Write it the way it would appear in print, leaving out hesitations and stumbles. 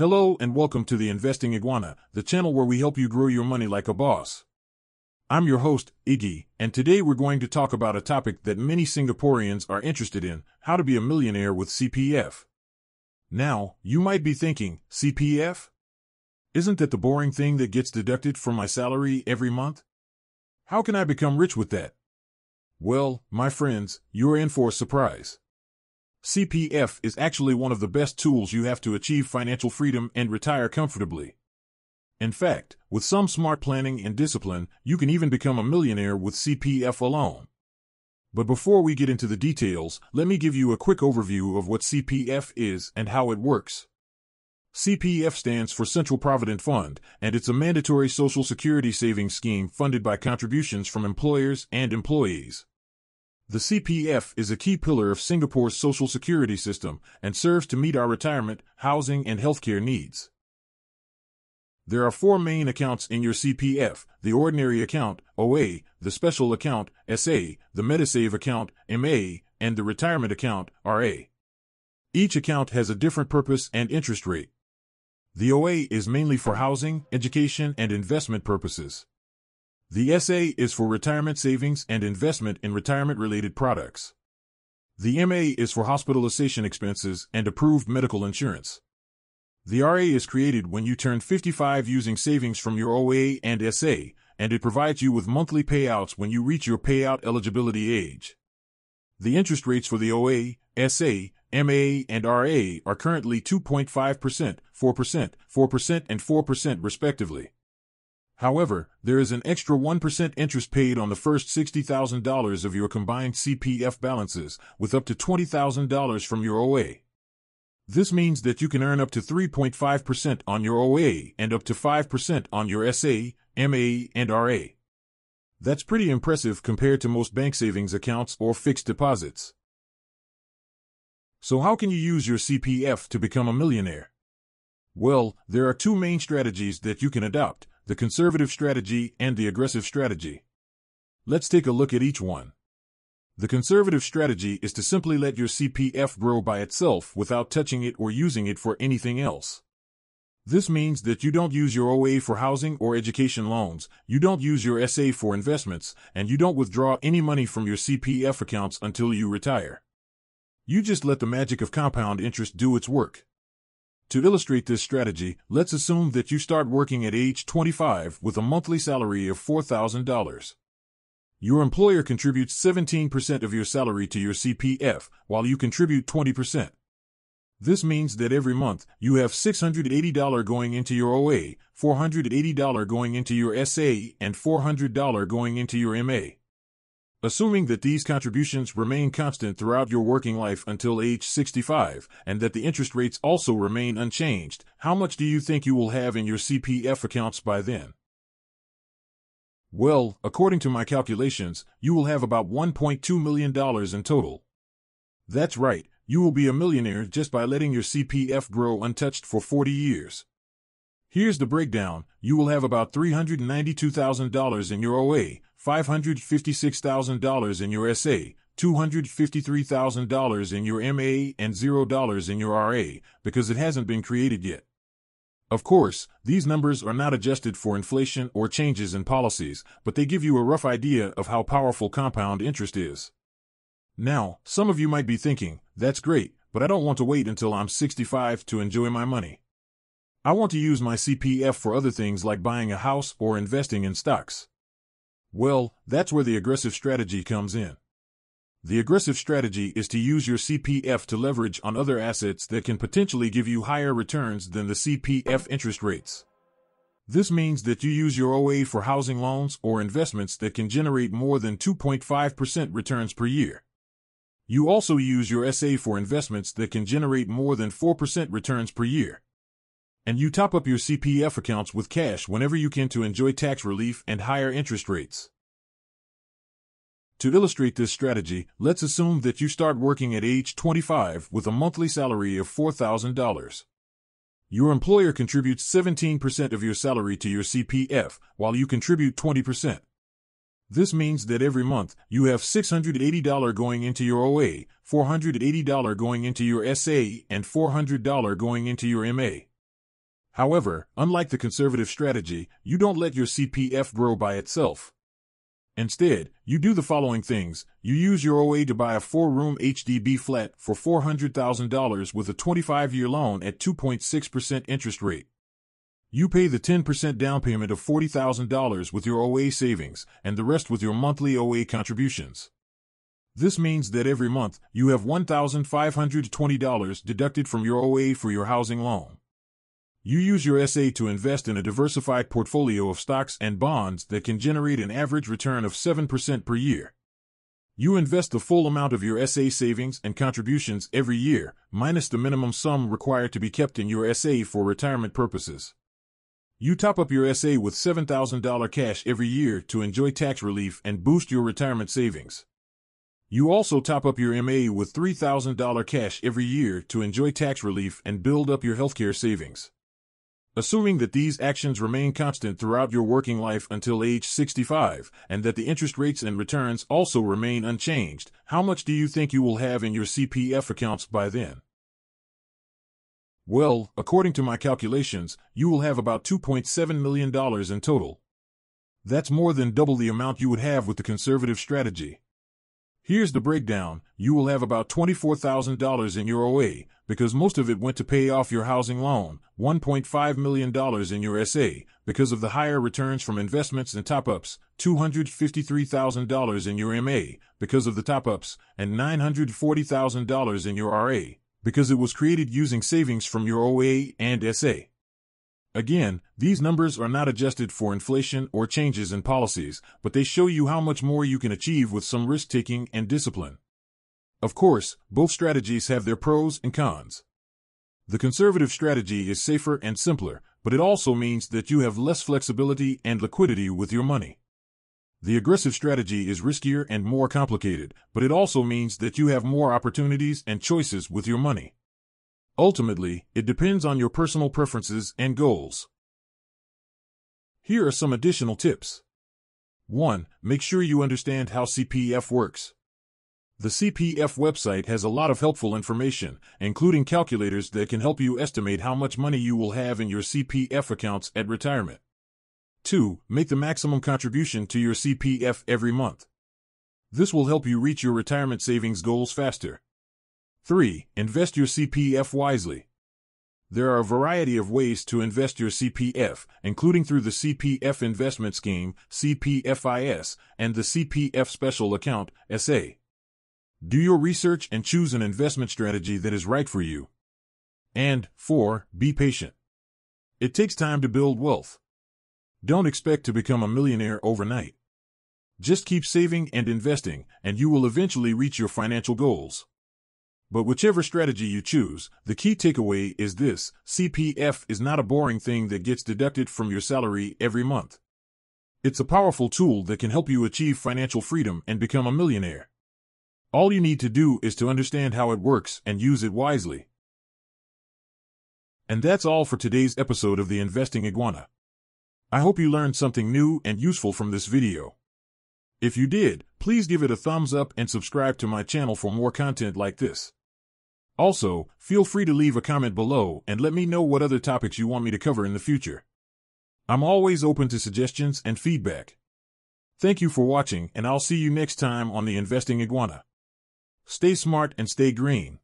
Hello and welcome to The Investing Iguana, the channel where we help you grow your money like a boss. I'm your host, Iggy, and today we're going to talk about a topic that many Singaporeans are interested in, how to be a millionaire with CPF. Now, you might be thinking, CPF? Isn't that the boring thing that gets deducted from my salary every month? How can I become rich with that? Well, my friends, you're in for a surprise. CPF is actually one of the best tools you have to achieve financial freedom and retire comfortably. In fact, with some smart planning and discipline, you can even become a millionaire with CPF alone. But before we get into the details, let me give you a quick overview of what CPF is and how it works. CPF stands for Central Provident Fund, and it's a mandatory social security savings scheme funded by contributions from employers and employees. The CPF is a key pillar of Singapore's social security system and serves to meet our retirement, housing, and healthcare needs. There are four main accounts in your CPF: the ordinary account, OA, the special account, SA, the MediSave account, MA, and the retirement account, RA. Each account has a different purpose and interest rate. The OA is mainly for housing, education, and investment purposes. The SA is for retirement savings and investment in retirement-related products. The MA is for hospitalization expenses and approved medical insurance. The RA is created when you turn 55 using savings from your OA and SA, and it provides you with monthly payouts when you reach your payout eligibility age. The interest rates for the OA, SA, MA, and RA are currently 2.5%, 4%, 4%, and 4% respectively. However, there is an extra 1% interest paid on the first $60,000 of your combined CPF balances, with up to $20,000 from your OA. This means that you can earn up to 3.5% on your OA and up to 5% on your SA, MA, and RA. That's pretty impressive compared to most bank savings accounts or fixed deposits. So how can you use your CPF to become a millionaire? Well, there are two main strategies that you can adopt: the conservative strategy and the aggressive strategy. Let's take a look at each one. The conservative strategy is to simply let your CPF grow by itself without touching it or using it for anything else. This means that you don't use your OA for housing or education loans, you don't use your SA for investments, and you don't withdraw any money from your CPF accounts until you retire. You just let the magic of compound interest do its work. To illustrate this strategy, let's assume that you start working at age 25 with a monthly salary of $4,000. Your employer contributes 17% of your salary to your CPF, while you contribute 20%. This means that every month, you have $680 going into your OA, $480 going into your SA, and $400 going into your MA. Assuming that these contributions remain constant throughout your working life until age 65, and that the interest rates also remain unchanged, how much do you think you will have in your CPF accounts by then? Well, according to my calculations, you will have about $1.2 million in total. That's right, you will be a millionaire just by letting your CPF grow untouched for 40 years. Here's the breakdown: you will have about $392,000 in your OA, $556,000 in your SA, $253,000 in your MA, and $0 in your RA, because it hasn't been created yet. Of course, these numbers are not adjusted for inflation or changes in policies, but they give you a rough idea of how powerful compound interest is. Now, some of you might be thinking, that's great, but I don't want to wait until I'm 65 to enjoy my money. I want to use my CPF for other things like buying a house or investing in stocks. Well, that's where the aggressive strategy comes in. The aggressive strategy is to use your CPF to leverage on other assets that can potentially give you higher returns than the CPF interest rates. This means that you use your OA for housing loans or investments that can generate more than 2.5% returns per year. You also use your SA for investments that can generate more than 4% returns per year. And you top up your CPF accounts with cash whenever you can to enjoy tax relief and higher interest rates. To illustrate this strategy, let's assume that you start working at age 25 with a monthly salary of $4,000. Your employer contributes 17% of your salary to your CPF, while you contribute 20%. This means that every month, you have $680 going into your OA, $480 going into your SA, and $400 going into your MA. However, unlike the conservative strategy, you don't let your CPF grow by itself. Instead, you do the following things. You use your OA to buy a four-room HDB flat for $400,000 with a 25-year loan at 2.6% interest rate. You pay the 10% down payment of $40,000 with your OA savings and the rest with your monthly OA contributions. This means that every month you have $1,520 deducted from your OA for your housing loan. You use your SA to invest in a diversified portfolio of stocks and bonds that can generate an average return of 7% per year. You invest the full amount of your SA savings and contributions every year, minus the minimum sum required to be kept in your SA for retirement purposes. You top up your SA with $7,000 cash every year to enjoy tax relief and boost your retirement savings. You also top up your MA with $3,000 cash every year to enjoy tax relief and build up your healthcare savings. Assuming that these actions remain constant throughout your working life until age 65, and that the interest rates and returns also remain unchanged, how much do you think you will have in your CPF accounts by then? Well, according to my calculations, you will have about $2.7 million in total. That's more than double the amount you would have with the conservative strategy. Here's the breakdown. You will have about $24,000 in your OA, because most of it went to pay off your housing loan, $1.5 million in your SA, because of the higher returns from investments and top-ups, $253,000 in your MA, because of the top-ups, and $940,000 in your RA, because it was created using savings from your OA and SA. Again, these numbers are not adjusted for inflation or changes in policies, but they show you how much more you can achieve with some risk-taking and discipline. Of course, both strategies have their pros and cons. The conservative strategy is safer and simpler, but it also means that you have less flexibility and liquidity with your money. The aggressive strategy is riskier and more complicated, but it also means that you have more opportunities and choices with your money. Ultimately, it depends on your personal preferences and goals. Here are some additional tips. 1. Make sure you understand how CPF works. The CPF website has a lot of helpful information, including calculators that can help you estimate how much money you will have in your CPF accounts at retirement. 2. Make the maximum contribution to your CPF every month. This will help you reach your retirement savings goals faster. 3. Invest your CPF wisely. There are a variety of ways to invest your CPF, including through the CPF Investment Scheme, CPFIS, and the CPF Special Account, SA. Do your research and choose an investment strategy that is right for you. And 4. Be patient. It takes time to build wealth. Don't expect to become a millionaire overnight. Just keep saving and investing, and you will eventually reach your financial goals. But whichever strategy you choose, the key takeaway is this: CPF is not a boring thing that gets deducted from your salary every month. It's a powerful tool that can help you achieve financial freedom and become a millionaire. All you need to do is to understand how it works and use it wisely. And that's all for today's episode of The Investing Iguana. I hope you learned something new and useful from this video. If you did, please give it a thumbs up and subscribe to my channel for more content like this. Also, feel free to leave a comment below and let me know what other topics you want me to cover in the future. I'm always open to suggestions and feedback. Thank you for watching, and I'll see you next time on The Investing Iguana. Stay smart and stay green.